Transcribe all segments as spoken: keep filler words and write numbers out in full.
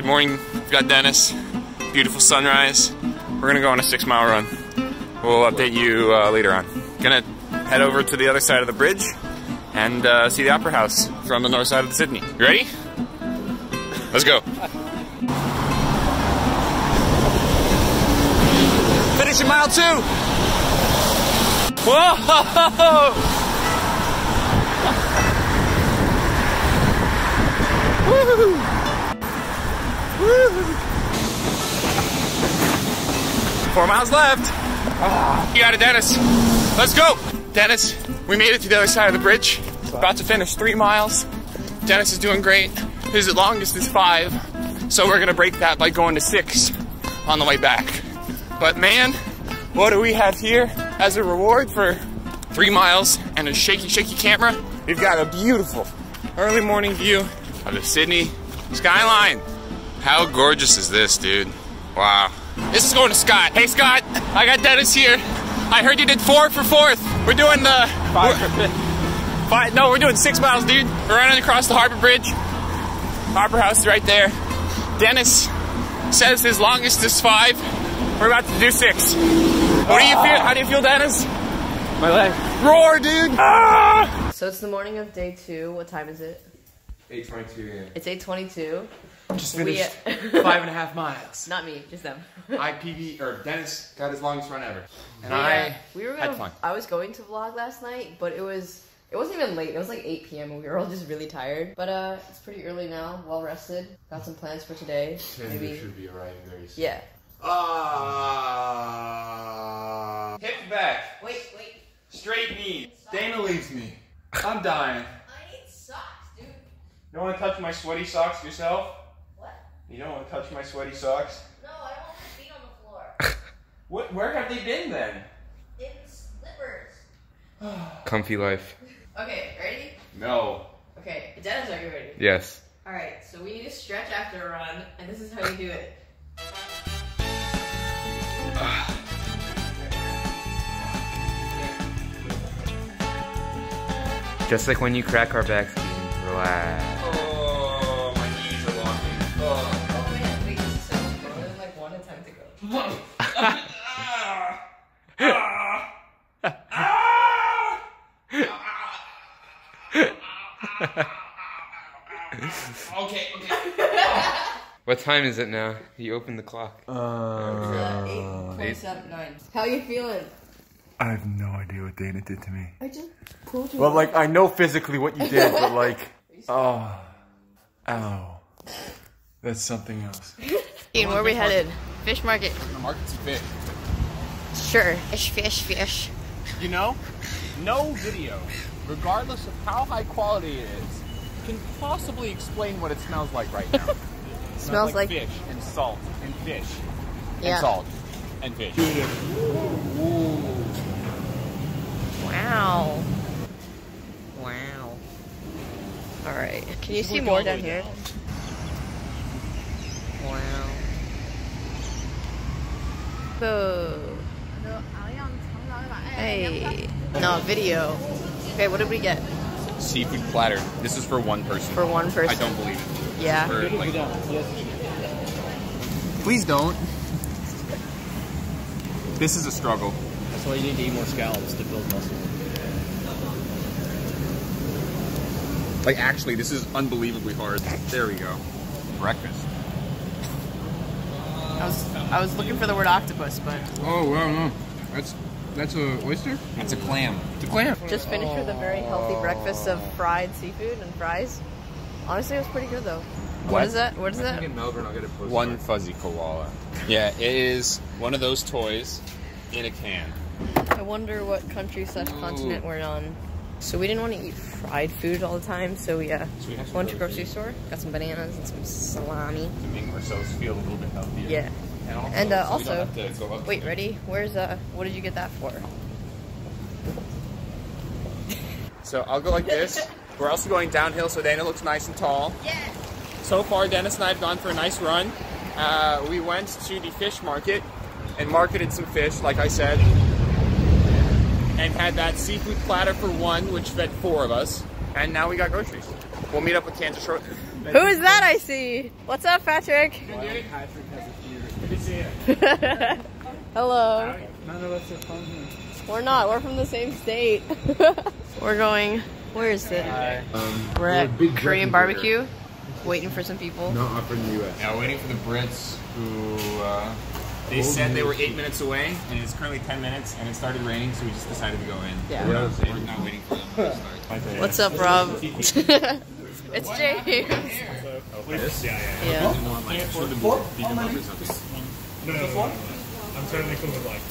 Good morning, we've got Dennis. Beautiful sunrise. We're gonna go on a six mile run. We'll update you uh, later on. Gonna head over to the other side of the bridge and uh, see the Opera House from the north side of Sydney. You ready? Let's go. Finishing mile two. Whoa! Woo-hoo. Woo-hoo. Four miles left. Oh, you got it, Dennis. Let's go. Dennis, we made it to the other side of the bridge. About to finish three miles. Dennis is doing great. His longest is five. So we're gonna break that by going to six on the way back. But man, what do we have here as a reward for three miles and a shaky, shaky camera? We've got a beautiful early morning view of the Sydney skyline. How gorgeous is this, dude? Wow. This is going to Scott. Hey, Scott, I got Dennis here. I heard you did four for fourth. We're doing the... Five for fifth. Five, no, we're doing six miles, dude. We're running across the Harbor Bridge. Opera House is right there. Dennis says his longest is five. We're about to do six. What ah. do you feel? How do you feel, Dennis? My leg. Roar, dude. Ah. So it's the morning of day two. What time is it? eight twenty-two, yeah. It's eight twenty-two. Just finished we, five and a half miles. Not me, just them. I P B, or Dennis got his longest run ever. And yeah, I we were gonna, had fun. I was going to vlog last night, but it was, it wasn't even late. It was like eight P M and we were all just really tired. But uh, it's pretty early now, well rested. Got some plans for today. Today we should be arriving very soon. Yeah. Ah. Uh, hip back. Wait, wait. Straight knees. Dana leaves me. I'm dying. You don't want to touch my sweaty socks yourself? What? You don't want to touch my sweaty socks? No, I don't want my feet on the floor. What? Where have they been then? In slippers. Comfy life. Okay, ready? No. Okay, Dennis, are you ready? Yes. Alright, so we need to stretch after a run, and this is how you do it. Just like when you crack our backs, Ian, relax. Okay, okay. What time is it now? You opened the clock. Uh, uh, eight twenty-seven, nine. How you feeling? I have no idea what Dana did to me. I just pulled you. Well, like, I know physically what you did, but like, oh, ow. That's something else. Ian, where are we headed? Fish market. The market's fish. Sure. Fish, fish, fish. You know, no video, regardless of how high quality it is, can possibly explain what it smells like right now. It smells, smells like, like fish and salt and fish yeah. and salt and fish. Ooh. Wow. Wow. All right. Can you see more down here? Down. Wow. Whoa. Hey. No, video. Okay, what did we get? Seafood platter. This is for one person. For one person. I don't believe it. Yeah. For, like, please don't. This is a struggle. That's why you need to eat more scallops to build muscle. Like, actually, this is unbelievably hard. There we go. Breakfast. I was I was looking for the word octopus, but oh wow, no, that's that's a oyster. That's a clam. It's a clam. Just finished oh. with a very healthy breakfast of fried seafood and fries. Honestly, it was pretty good though. What, what is that? What is I that? In Melbourne, I'll get a postcard. One fuzzy koala. Yeah, it is one of those toys in a can. I wonder what country slash continent we're on. So we didn't want to eat fried food all the time, so we, uh, so we went go to the grocery store, got some bananas and some salami. To make ourselves feel a little bit healthier. Yeah. And also, and, uh, also so we go up wait, ready? Where's, uh, what did you get that for? So I'll go like this. We're also going downhill, so Dana looks nice and tall. Yes! So far, Dennis and I have gone for a nice run. Uh, we went to the fish market and marketed some fish, like I said. And had that seafood platter for one, which fed four of us. And now we got groceries. We'll meet up with Kansas shortly. Who is that I see? What's up, Patrick? Patrick has a theater. Hello. None of us are from here. We're not. We're from the same state. We're going. Where is it? Um, we're at Korean barbecue, here. Waiting for some people. No, I'm from the U S Yeah, waiting for the Brits who. Uh, They said they were eight minutes away, and it's currently ten minutes, and it started raining, so we just decided to go in. Yeah. We're not, we're not waiting for them to start. What's up, Rob? It's Jay. This? Yeah, yeah. No, no, no. I'm totally cool with like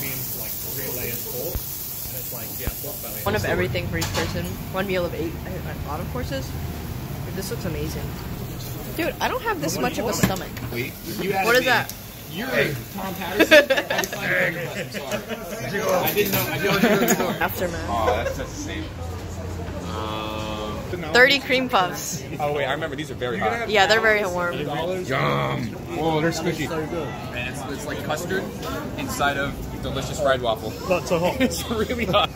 memes, like three layers full, and it's like yeah, pork belly. One of everything for each person. One meal of eight. A lot of courses. This looks amazing, dude. I don't have this much of a stomach. What is that? You're hey. Tom Patterson. I decided to I'm sorry. I didn't know. I didn't know the door. Aftermath. Oh, that's that's the same. Um, Thirty cream puffs. Oh wait, I remember these are very hot. Yeah, they're very warm. Yum. Oh, they're squishy. And it's, it's like custard inside of delicious fried waffle. Not so hot. It's really hot.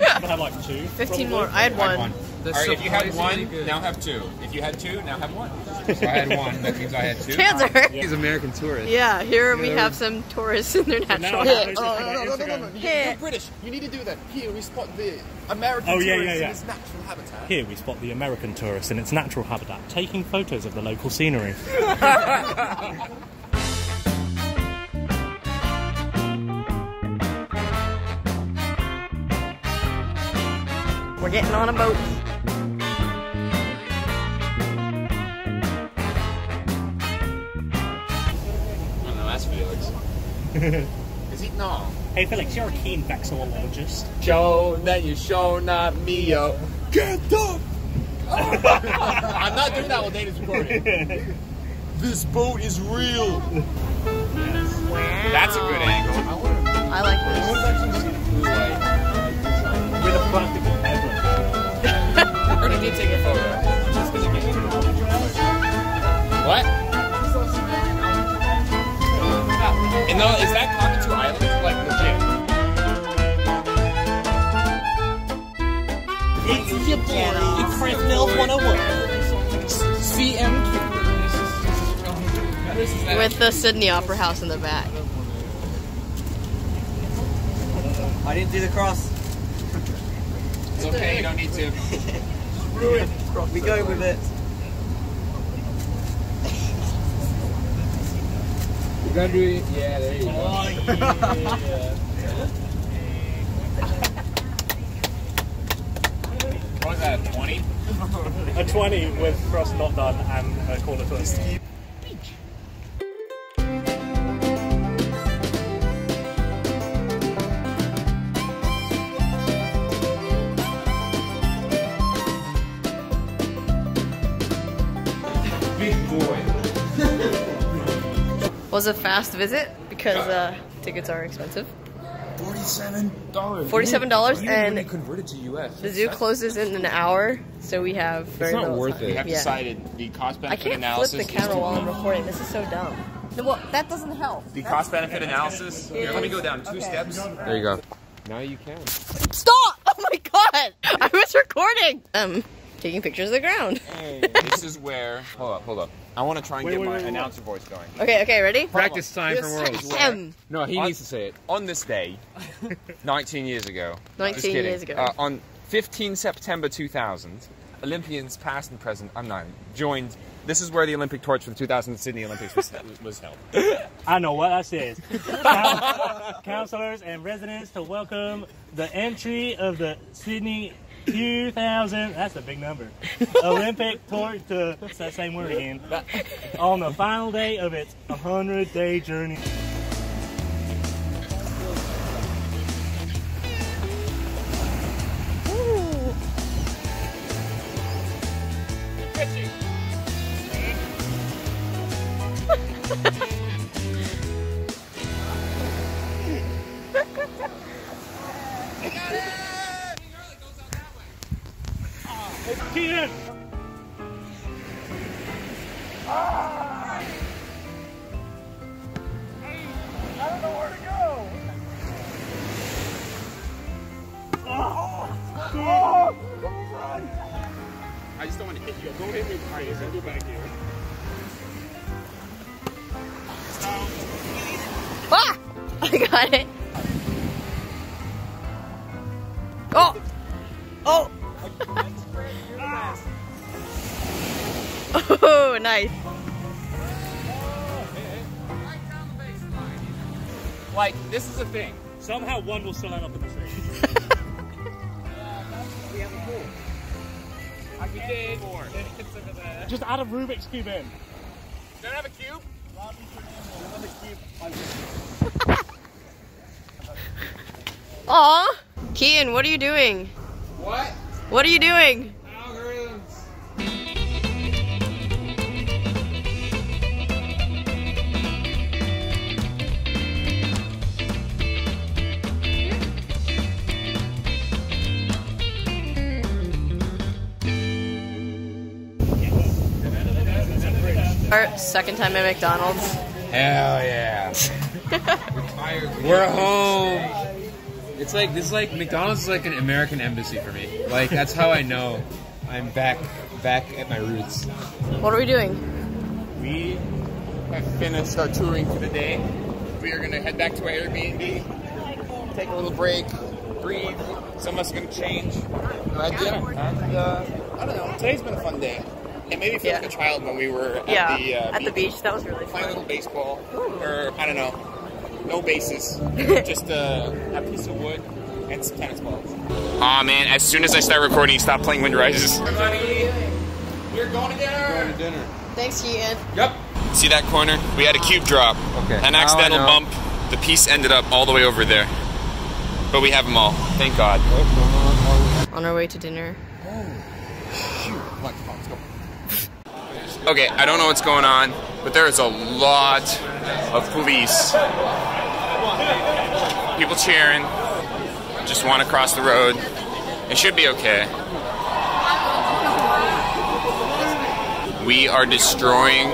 I had like two. Fifteen probably. More. I had one. I had one. All right, if you had one, now have two. If you had two, now have one. So I had one, that means I had two. Cancer! Right. He's American tourist. Yeah, here yeah, we have some tourists in their natural hair. Oh, no, no, no, no, no, no. You're British. You need to do that. Here we spot the American oh, yeah, tourist yeah, yeah. in its natural habitat. Here we spot the American tourist in its natural habitat, taking photos of the local scenery. We're getting on a boat. Is he? No. Hey Felix, you're a keen vexillologist. Show that you show not me, yo. Get up! I'm not doing that while Dana's recording. This boat is real. Yes. Wow. That's a good angle. I like this. We're the practical ever. We're gonna need to take a photo. Just because you can't. What? And no, is that Cockatoo Island? Like, legit. It's your boy. It's Fred Mills one oh one. C M Q. With the Sydney Opera House in the back. I didn't do the cross. It's okay, you don't need to. We go with it. Yeah, there you go. Oh, yeah, yeah. What was that, a twenty? A twenty with cross not done and a corner twist. Was a fast visit because uh, tickets are expensive. Forty-seven dollars. Forty-seven dollars, and converted to U S. The zoo closes in an hour, so we have. Very it's not little worth time. It. We have yeah. decided the cost-benefit analysis. I can't flip the camera while I'm recording. This is so dumb. No, well, that doesn't help. The cost-benefit analysis. Here, let me go down two okay. steps. There you go. Now you can. Stop! Oh my god! I was recording. Um, taking pictures of the ground. Hey. This is where. Hold up! Hold up! I want to try and wait, get wait, my wait, announcer wait. voice going. Okay, okay, ready? Practice time this for Worlds. No, he on, needs to say it. On this day, nineteen years ago. nineteen years ago. Uh, on fifteenth September two thousand, Olympians past and present, I'm not, joined. This is where the Olympic torch for the two thousand Sydney Olympics was, was held. I know what I said. Councillors and residents to welcome the entry of the Sydney two thousand, that's a big number, Olympic torch to, it's that same word again, on the final day of its hundred-day journey. I just don't want if you go in and try to send you back here. Ah! I got it. Oh! Oh! Oh, nice. Like, this is the thing. Somehow one will still end up in the same. We have a pool. I could dig more. Just add a Rubik's Cube in. Don't have a cube? Rob, don't have a cube. Aww. Kean, what are you doing? What? What are you doing? Our second time at McDonald's. Hell yeah. We're tired. We're home. It's like, this is like, McDonald's is like an American embassy for me. Like, that's how I know I'm back, back at my roots. What are we doing? We have finished our touring for the day. We are gonna head back to our Airbnb, take a little break, breathe. Some of us are gonna change. Right there. And, uh, I don't know, today's been a fun day. It made me feel yeah. like a child when we were at, yeah, the, uh, at the beach. That was really fun. Playing a little baseball, Ooh. or I don't know, no bases, just uh, a piece of wood and some tennis balls. Aw, oh, man, as soon as I start recording, stop playing Wind Rises. Everybody, we're going to dinner. We're going to dinner. Thanks, Ian. Yep. See that corner? We had a cube drop. Okay. An accidental bump. The piece ended up all the way over there. But we have them all. Thank God. On our way to dinner. Oh, shoot. Come on, come on, let's go. Okay, I don't know what's going on, but there is a lot of police. People cheering, just want to cross the road. It should be okay. We are destroying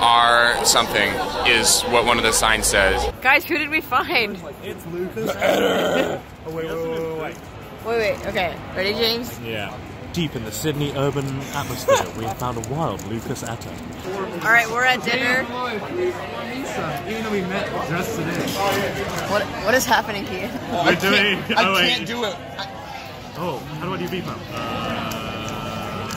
our something, is what one of the signs says. Guys, who did we find? It's Lucas. Oh, wait, wait, wait, wait. Wait, wait, okay. Ready, James? Yeah. Deep in the Sydney urban atmosphere, we have found a wild Lucas Atta. All right, we're at dinner. Even though we met just today. What What is happening here? Oh, we're I doing. Can't, oh, I wait. can't do it. I... Oh, how do I do beep up? Uh...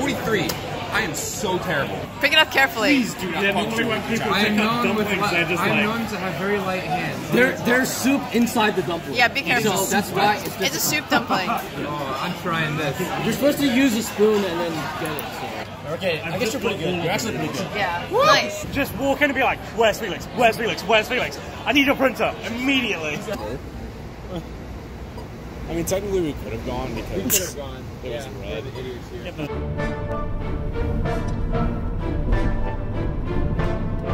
forty-three. I am so terrible. Pick it up carefully. Please do not. Yeah, normally when people pick up dumplings, they're just like... I'm known to have very light hands. There, there's soup inside the dumpling. Yeah, be careful. So that's why it's difficult. It's a soup dumpling. Oh, I'm trying this. You're supposed to use a spoon and then get it. So. Okay, I guess you're pretty good. You're actually pretty good. Yeah. Woo! Nice. Just walk in and be like, where's Felix? Where's Felix? Where's Felix? I need your printer immediately. I mean, technically we could have gone because we could have gone. It was yeah, red. Idiots here. Yeah,